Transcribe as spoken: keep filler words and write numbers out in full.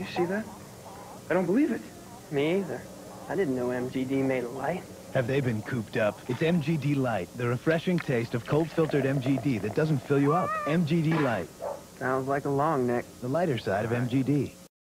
You see that? I don't believe it. Me either. I didn't know M G D made a light. Have they been cooped up? It's M G D Light, the refreshing taste of cold-filtered M G D that doesn't fill you up. M G D Light. Sounds like a long neck. The lighter side of M G D.